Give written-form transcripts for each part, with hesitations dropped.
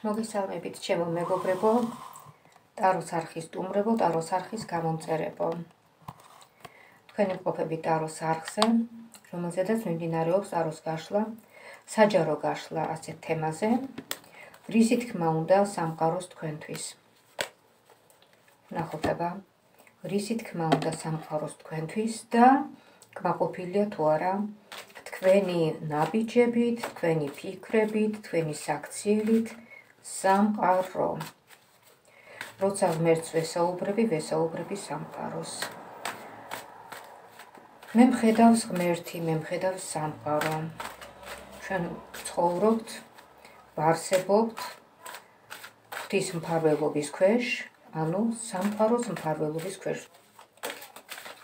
მოგესალმებით ჩემო მეგობრებო, ტაროს არხის სტუმრებო, ტაროს არხის გამომწერებო. Თქვენ იმყოფებით ტაროს არხზე, რომელზედაც მიმდინარეობს ტაროს გაშლა, საჯარო გაშლა ასეთ თემაზე, რისი თქმა უნდა სამყაროს თქვენთვის. ნახოთება, რისი თქმა უნდა სამყაროს თქვენთვის და კმაყოფილია თუ არა თქვენი ნაბიჯებით, თქვენი ფიქრებით, თქვენი საქციელით სამყარო. როცა ღმერთს ვესაუბრები, ვესაუბრები სამყაროს. მე მხედავს ღმერთი, მე მხედავს სამყარო. ჩვენ ცხოვრობთ, ვარსებობთ ღვთის მფარველობის ქვეშ, ანუ სამყაროს მფარველობის ქვეშ.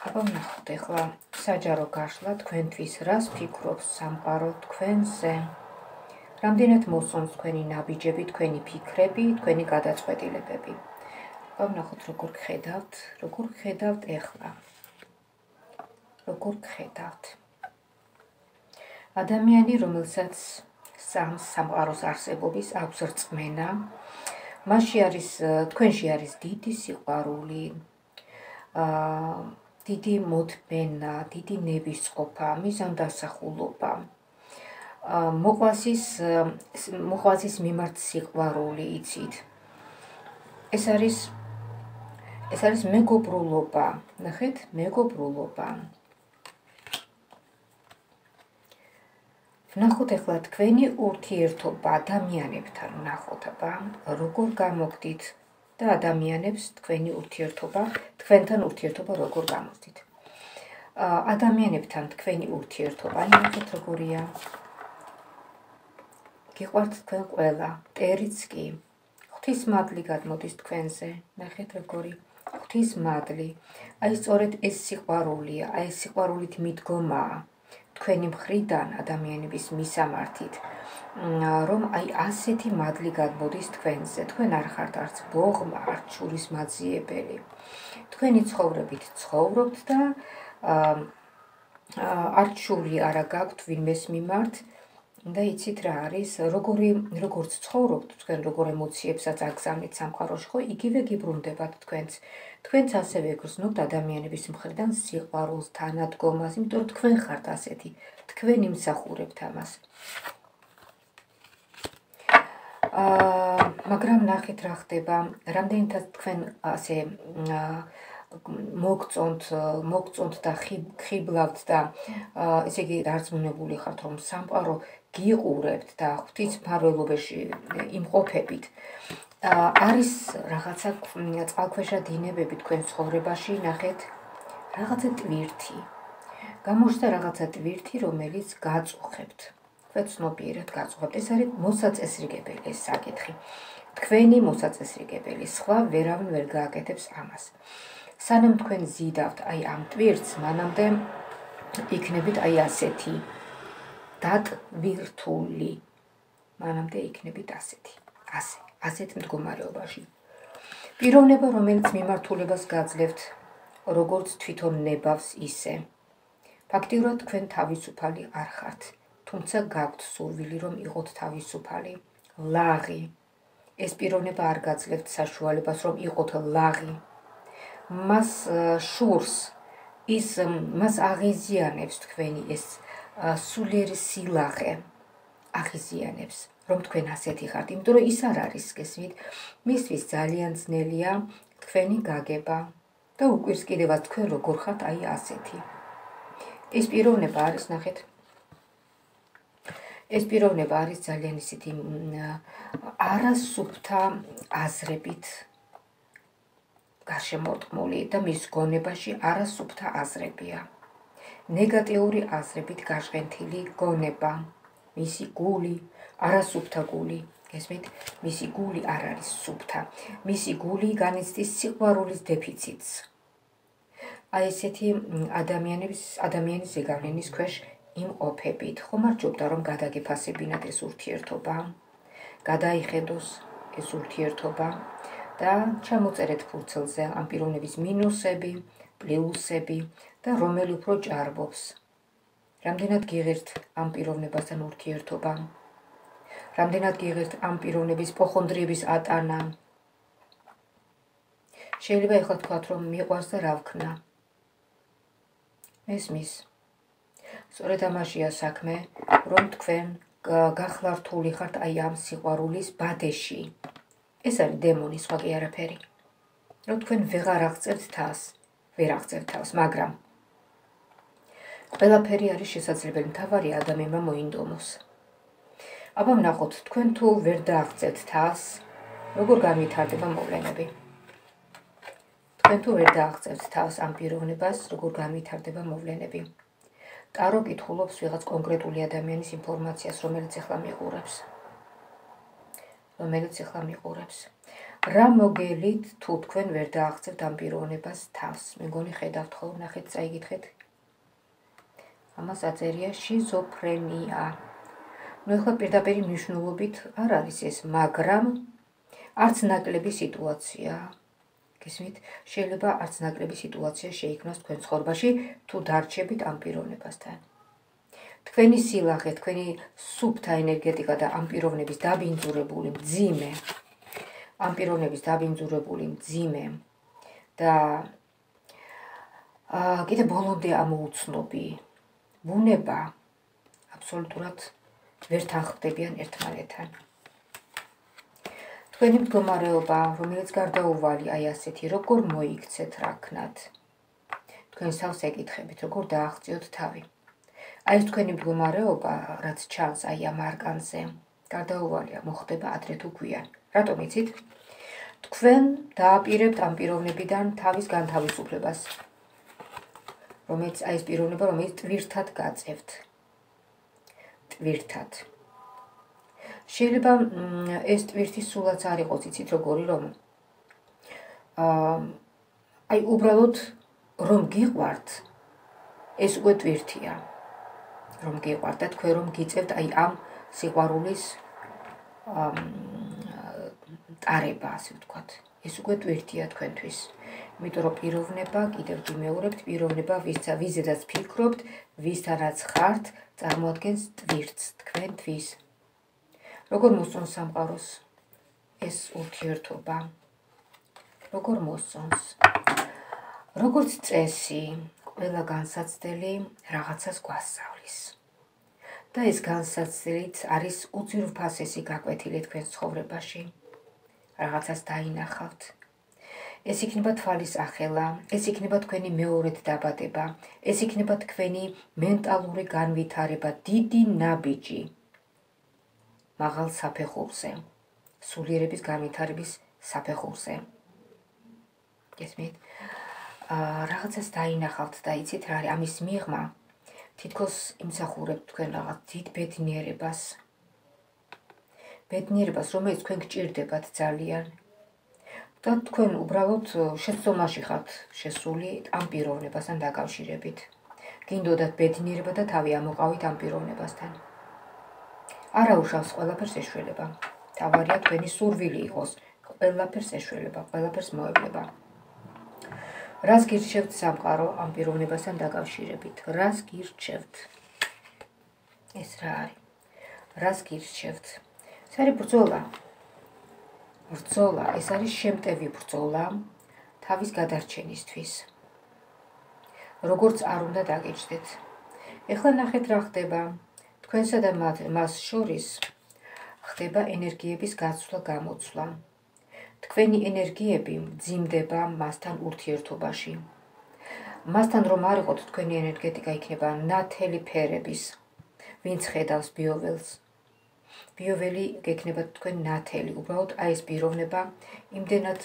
აბა ვნახოთ ახლა. საჯარო გაშლა თქვენთვის რას ფიქრობს სამყარო თქვენზე? რამდენად მოსწონს თქვენი ნაბიჯები, თქვენი ფიქრები, თქვენი გადაწყვეტილებები? აბა ვნახოთ როგორ გხედავთ ეხლა. როგორ გხედავთ? ადამიანი, რომელსაც სამყაროს არსებობის აქვს რწმენა, თქვენში არის დიდი სიყვარული, დიდი მოთმენა, დიდი ნებისყოფა, მიზანდასახულობა, მოყვასის მიმართ სიყვარული, იცით. ეს არის მეგობრულობა, ნახეთ, მეგობრულობა. ვნახოთ ახლა თქვენი ურთიერთობა ადამიანებთან, ვნახოთ აბა, როგორ გამოგდით. და ადამიანებს თქვენთან ურთიერთობა როგორ გამოდით. ადამიანებთან თქვენი ურთიერთობა ნახეთ როგორია. გიყვართ თქვენ ყველა, ტერიც კი. ღვთისმადლი გადმოდის თქვენზე, ნახეთ როგორი. ღვთისმადლი. აი სწორედ ეს სიყვარულია, აი ეს სიყვარულით მიდგომაა თქვენი მხრიდან ადამიანების მისამართით. რომ აი ასეთი მადლი გადმოდის თქვენზე, თქვენ არ ხართ არც ბოღმა, არც შურის მაძიებელი. თქვენი ცხოვრებით ცხოვრობთ და არც შური არა გაქვთ ვინმეს მიმართ და იცით რა არის, როგორც ცხოვრობთ თქვენ, როგორ ემოციებსაც აგზავნით სამყაროში, ხო იგივე გიბრუნდებათ თქვენს. თქვენც ასევე გრძნობთ ადამიანების მხრიდან სიყვარულს, თანადგომას, იმიტომ რომ თქვენ ხართ ასეთი, თქვენ იმსახურებთ ამას. მაგრამ ნახეთ რა ხდება, რამდენითაც თქვენ ასე მოგწონთ და ხიბლავთ და ესე იგი დარწმუნებული ხართ რომ სამყარო გიყურებთ და ღვთის მფარველობაში იმყოფებით. არის რაღაცა წყალქვეშა დინებები თქვენ ცხოვრებაში, ნახეთ რაღაცა ტვირთი რომელიც გაწუხებთ. ვეცნობიერად გაწუხებთ. ეს არის მოსაწესრიგებელი ეს საკითხი. თქვენი მოსაწესრიგებელი, სხვა ვერავინ ვერ გააკეთებს ამას. სანამ თქვენ ზიდავთ აი ამ ტვირთს, მანამდე იქნებით აი ასეთი დატვირთული. მანამდე იქნებით ასეთი. ასეთ მდგომარეობაში. პიროვნება, რომელიც მიმართულებას გაძლევთ, როგორც თვითონ ნებავს ისე. ფაქტიურად თქვენ თავისუფალი არ ხართ. თუმცა გაქვთ სურვილი რომ იყოთ თავისუფალი. ლაღი. ეს პიროვნება არ გაძლევთ საშუალებას რომ იყოთ ლაღი. მას შურს ის მას აღიზიანებს თქვენი ეს სულიერი სილაღე. აღიზიანებს რომ თქვენ ასეთი ხართ, იმიტომ რომ ის არ არის გესმით. მისთვის ძალიან ძნელია თქვენი გაგება და უკვირს კიდევაც თქვენ როგორ ხართ აი ასეთი. ეს პიროვნება არის ნახეთ ეს პიროვნება არის ძალიან ისეთი არასუფთა აზრებით გარშემორტყმული და მის გონებაში არასუფთა აზრებია. ნეგატიური აზრებით გაშენთილი გონება, მისი გული, არასუფთა გული, ესმით, მისი გული არ არის სუფთა. მისი გული განიცდის სიყვარულის დეფიციტს. აი ესეთი ადამიანის ზეგავლენის ქვეშ იმყოფებით, ხომ არ ჯობდა რომ გადაგეფასებინათ ეს ურთიერთობა, გადაიხედოს ეს ურთიერთობა და ჩამოწერეთ ფურცელზე ამ პიროვნების მინუსები, პლუსები და რომელი უფრო ჭარბობს. რამდენად გიღირთ ამ პიროვნებასთან ურთიერთობა? Ramdenat gighirbt am pirunebis pokhondriebis atana. Შეიძლება ეხლა ვთქვათ, რომ მიყვარს და რა ვქნა. Მესმის. სწორედ ამაშია საქმე, რომ თქვენ გახლართული ხართ აი ამ სიყვარულის ბადეში. ეს არის დემონი, სხვა კი არაფერი. Რომ თქვენ ვეღარ აღწევთ თავს, ვერ აღწევთ თავს, მაგრამ ყველაფერი არის შესაძლებელი, მთავარი ადამიანმა მოინდომოს. აბა ვნახოთ, თქვენ თუ ვერ დააღწევთ თავს, როგორ გამითარდება მოვლენები. Თქვენ თუ ვერ დააღწევთ თავს ამ პიროვნებას, როგორ გამითარდება მოვლენები. ტარო კითხულობს ვიღაც კონკრეტული ადამიანის ინფორმაციას, რომელიც ეხლა მიყურებს. Რა მოგელით თუ თქვენ ვერ დააღწევთ ამ პიროვნებას თავს? მე მგონი ხედავთ ხო, ნახეთ, წაიკითხეთ. ამას აწერია შიზოფრენია. ნუ ეხლა პირდაპირი მნიშვნელობით არ არის ეს, მაგრამ არც ნაკლები სიტუაცია. Kismit, შეიძლება არც ნაკლები სიტუაცია შეიქმნას თქვენ ცხოვრებაში თუ დარჩებით ამ პიროვნებასთან. Თქვენი სილახე, თქვენი სუფთა ენერგეტიკა და ამ პიროვნების დაბინძურებული მძიმე, და კიდე ბოლომდე ამოუცნობი ბუნება აბსოლუტურად ვერ თანხმდებიან ერთმანეთთან. Თქვენი მდგომარეობა, რომელიც გარდაუვალი აი ასეთი, როგორ მოიქცეთ რა ქნათ? Თქვენ თავს ეკითხებით, როგორ დააღწიოთ თავი. Აი ეს თქვენი მდგომარეობა, რაც ჩანს აი ამ არკანზე, გარდაუვალია, მოხდება ადრე თუ გვიან. Რატომ იცით? Თქვენ დააპირებთ ამ პიროვნებიდან თავის განთავისუფლებას, რომელიც აი ეს პიროვნება, რომელიც ტვირთად გაწევთ. ტვირთად. Შეიძლება ეს ტვირთი სულაც არ იყოს, იცით როგორი რომ აი უბრალოდ რომ გიყვართ ეს უკვე ტვირთია რომ გიყვართ და თქვენ რომ გიწევთ აი ამ სიყვარულის ტარება ასე ვთქვათ ეს უკვე ტვირთია თქვენთვის იმიტომ რომ პიროვნება კიდევ გიმეორებთ პიროვნება ვიზედაც ფიქრობთ ვისთანაც ხართ წარმოადგენს ტვირთს თქვენთვის როგორ მოსწონს სამყაროს ეს ურთიერთობა როგორ მოსწონს როგორც წესი ყველა განსაცდელი რაღაცას გვასწავლის და ეს განსაცდელიც არის უძირფასესი გაკვეთილი თქვენ ცხოვრებაში რაღაცას დაინახავთ ეს იქნება თვალის ახლა ეს იქნება თქვენი მეორედ დაბადება ეს იქნება თქვენი მენტალური განვითარება დიდი ნაბიჯი მაღალ საფეხურზე, სულიერების განვითარების საფეხურზე. Გესმით? Რაღაცას დაინახავთ და იცით რა არის ამის მიღმა. Თითქოს იმსახურებთ თქვენ რაღაც დიდ ბედნიერებას. ბედნიერებას, რომელიც თქვენ გჭირდებათ ძალიან. და თქვენ უბრალოდ შეცდომაში ხართ შესული ამ პიროვნებასთან დაკავშირებით. გინდოდათ ბედნიერება და თავი ამოყავით ამ პიროვნებასთან. Არა უშავს ყველაფერს ეშველება. Თავარია თქვენი სურვილი იყოს. Ყველაფერს ეშველება, ყველაფერს მოევლება. რას გირჩევთ სამყარო ამ პიროვნებასთან დაკავშირებით? Რას გირჩევთ? ეს რა არის? რას გირჩევთ? ეს არის ბრძოლა. ბრძოლა, ეს არის შემტევი ბრძოლა თავის გადარჩენისთვის. როგორც არ უნდა დაგეჭდეთ. ეხლა ნახეთ რა ხდება. Თქვენსა და მას შორის ხდება ენერგიების გაცვლა გამოცვლა. Თქვენი ენერგიები მძიმდება მასთან ურთიერთობაში. Მასთან რომ არ იყოთ თქვენი ენერგეტიკა იქნება ნათელი ფერების. Ვინც ხედავს ბიოველს. ბიოველი გეკნება თქვენ ნათელი. Უბრალოდ აი ეს პიროვნება იმდენად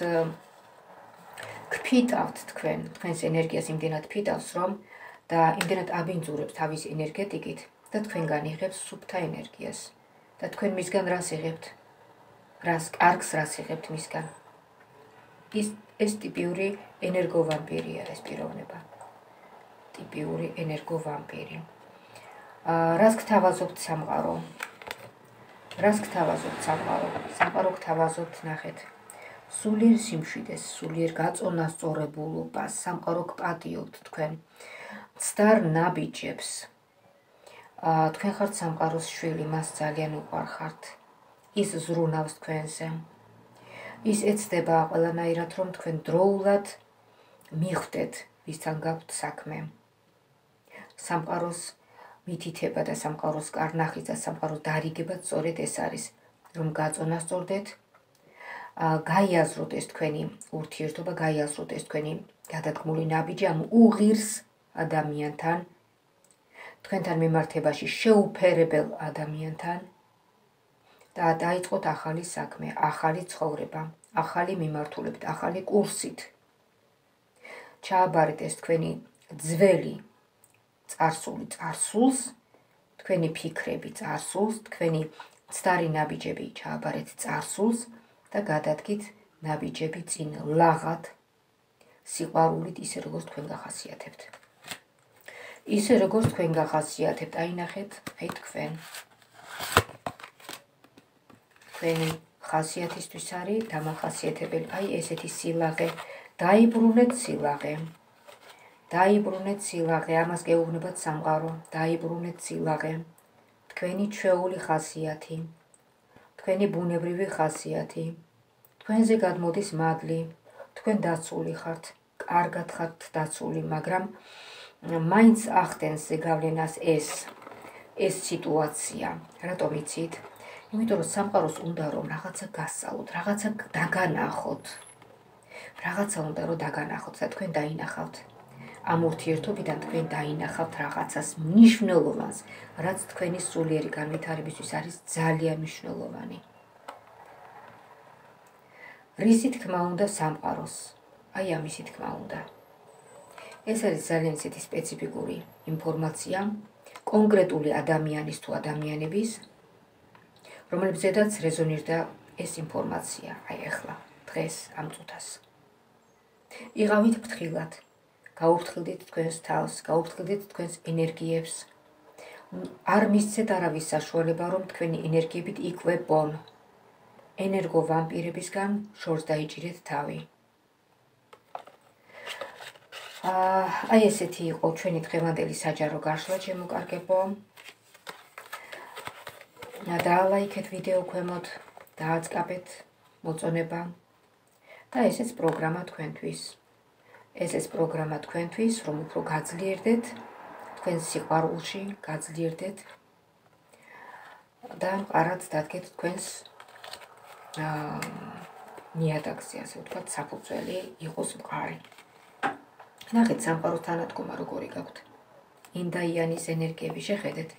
გფიტავთ თქვენ. Თქვენს ენერგიას იმდენად ფიტავს რომ და იმდენად აბინძურებს თავის ენერგეტიკით. Და თქვენგან იღებს სუფთა ენერგიას. Და თქვენ მისგან რას იღებთ? Რას კარგს რას იღებთ მისგან? ეს ტიპიური ენერგოვამპირია ეს პიროვნება. ტიპიური ენერგოვამპირი. Რას გთავაზობთ სამყარო? სამყარო გთავაზობთ ნახეთ. სულიერ სიმშვიდეს, სულიერ გაწონასწორებულობას, სამყარო გპატიობთ თქვენ. Ცდარ ნაბიჯებს. Თქვენ ხართ სამყაროს შვილი მას ძალიან უყვარხართ. ის ზრუნავს თქვენზე. Ის ეცდება ყველანაირად, რომ თქვენ დროულად მიხვდეთ, ვისთან გაქვთ საქმე. სამყაროს მითითება და სამყაროს კარნახის და სამყაროს დარიგება სწორედ ეს არის, რომ გაწონასწორდეთ, გაიაზროთ ეს თქვენი ურთიერთობა, გაიაზროთ ეს თქვენი გადადგმული ნაბიჯი ამ უღირს ადამიანთან, თქვენთან მიმართებაში შეუფერებელ ადამიანთან და დაიწყოთ ახალი საქმე, ახალი ცხოვრება, ახალი მიმართულებით, ახალი კურსით. ჩააბარეთ ეს თქვენი ძველი წარსული წარსულს, თქვენი ფიქრები წარსულს, თქვენი ცდარი ნაბიჯები ჩააბარეთ წარსულს და გადადგით ნაბიჯები წინ ლაღად სიყვარულით ისე როგორც თქვენ გახასიათებთ. Ისე როგორც თქვენ გახასიათებთ, აინახეთ, აი თქვენ. Თქვენი ხასიათისთვის არის დამახასიათებელი, აი ესეთი სილაღე, დაიბრუნეთ სილაღე. დაიბრუნეთ სილაღე, ამას გეუბნებათ სამყარო, დაიბრუნეთ სილაღე. თქვენი ჩვეული ხასიათი, თქვენი ბუნებრივი ხასიათი, თქვენზე გადმოდის მადლი, თქვენ დაცული ხართ, კარგად ხართ დაცული, მაგრამ მაინც ახდენს გავლენას ეს სიტუაცია. რატომ იცით? იმიტომ რომ სამყაროს უნდა რომ რაღაცა გასწავლოთ, რაღაცა დაგანახოთ. Რაღაცა უნდა რომ დაგანახოთ, და თქვენ დაინახავთ. ამ ურთიერთობიდან თქვენ დაინახავთ რაღაცას მნიშვნელოვანს, რაც თქვენი სულიერი განვითარებისთვის არის ძალიან მნიშვნელოვანი. რისი თქმა უნდა სამყაროს, აი ამისი თქმა უნდა. ეს არის ძალიან ისეთი სპეციფიკური ინფორმაცია კონკრეტული ადამიანის თუ ადამიანების, რომლებზედაც რეზონირდა ეს ინფორმაცია, აი ახლა, დღეს ამ წუთას. იყავით ფრთხილად. გაუფრთხილდით თქვენს თავს, გაუფრთხილდით თქვენს ენერგიებს. არ მისცეთ არავის საშუალება, რომ თქვენი ენერგიებით იკვებონ. ენერგო ვამპირებისგან შორს დაიჭირეთ თავი. აი ესეთი იყო ჩვენი დღევანდელი საჯარო გაშლა, შემოკარგებო. დალაიქეთ ვიდეო ქვემოთ, დააწყაბეთ მოწონება და ესეც პროგრამა თქვენთვის. ეს პროგრამა თქვენთვის, რომ უფრო გაძლიერდეთ, თქვენ სიყვარულში გაძლიერდეთ და მყარად დადგეთ თქვენს ნიადაგზე, ასე ვთქვათ, საფუძველი იყოს მყარი. ნახეთ სამყაროს თანადგომა როგორი გაქვთ. ინ და იანის ენერგიები შეხედეთ.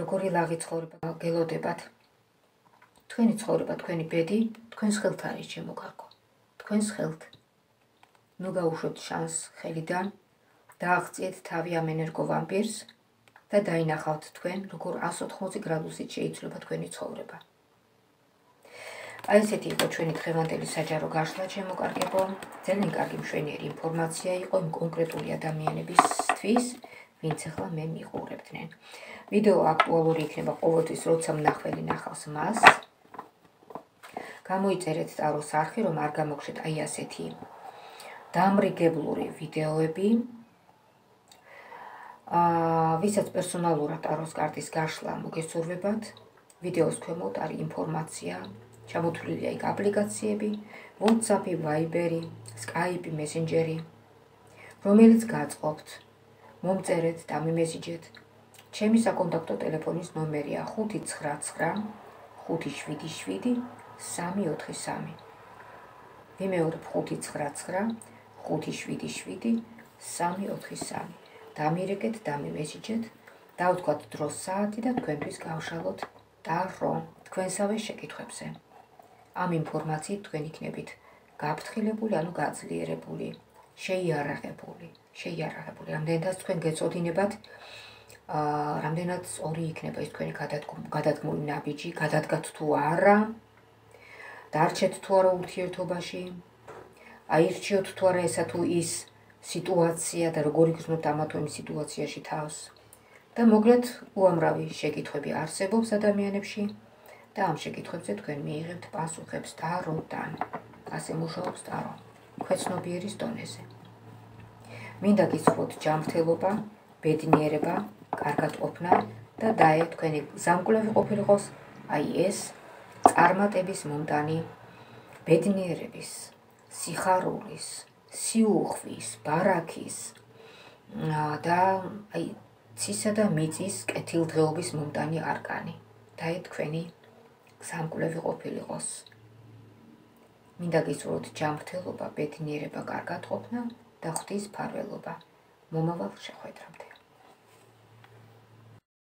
როგორი ლაღი ცხოვრება გელოდებათ. თქვენი ცხოვრება, თქვენი ბედი, თქვენს ხელთ არის შემოგარგო. თქვენს ხელთ. ნუ გაუშვებთ შანს ხელიდან, დააღწიეთ თავი ამ ენერგო ვამპირს და დაინახავთ თქვენ, როგორ 180 გრადუსით შეიცვლება თქვენი ცხოვრება. აი ესეთი იყო ჩვენი დღევანდელი საჯარო გაშლა, შემოკარგებო. ძალიან კარგი მშვენიერი ინფორმაცია იყო იმ კონკრეტული ადამიანებისთვის, ვინც ახლა მე მიყურებდნენ. ვიდეო აქტუალური იქნება ყოველთვის, როცა მნახველი ნახავს მას. გამოიწერეთ ტაროს არხი, რომ არ გამოგშეთ აი ასეთი დამრიგებლური ვიდეოები, ვისაც პერსონალურად ტაროს კარტის გაშლა მოგესურვებათ, ვიდეოს ქვემოთ არის ინფორმაცია, ჩამოთვლილია იქ აპლიკაციები, WhatsApp-ი, Viber-ი, Skype-ი, Messenger-ი, რომელიც გაწყობთ, მომწერეთ და მიმესიჯეთ. ჩემი საკონტაქტო ტელეფონის ნომერია 599 577 343. ვიმეორებ 599 577 343. დამირეკეთ, დამიმესიჯეთ, დავთქვათ დროს საათი და თქვენთვის გავშალოთ ტარო თქვენსავე შეკითხვებზე. ამ ინფორმაციით თქვენ იქნებით გაფრთხილებული, ანუ გაძლიერებული, შეიარაღებული. რამდენადაც თქვენ გეწოდინებათ, რამდენადაც ორი იქნება ის თქვენი გადადგმული ნაბიჯი, გადადგათ თუ არა, დარჩეთ თუ არა ურთიერთობაში, აირჩიოთ თუ არა ესა თუ ის სიტუაცია და როგორ იგრძნობთ ამა თუ იმ სიტუაციაში თავს. და მოკლედ უამრავი შეკითხვები არსებობს ადამიანებში და ამ შეკითხვებზე თქვენ მიიღებთ პასუხებს ტაროდან. ასე მუშაობს ტარო, ქვეცნობიერის დონეზე. მინდა გიცხროთ ჯანმრთელობა, ბედნიერება, კარგად ყოფნა და დაე თქვენი ზამკვლევი ყოფილიყოს აი ეს წარმატების მომდანი ბედნიერების, სიხარულის, სიუხვის, ბარაქის და აი ცისა და მიწის კეთილდღეობის მომდანი არკანი. Და თქვენი სამკვლევი ყოფილიყოს. Მინდა გისურვოთ ჯანმრთელობა, ბედნიერება, კარგად ყოფნა და ღვთის ფარველობა. მომავალ შეხვედრამდე.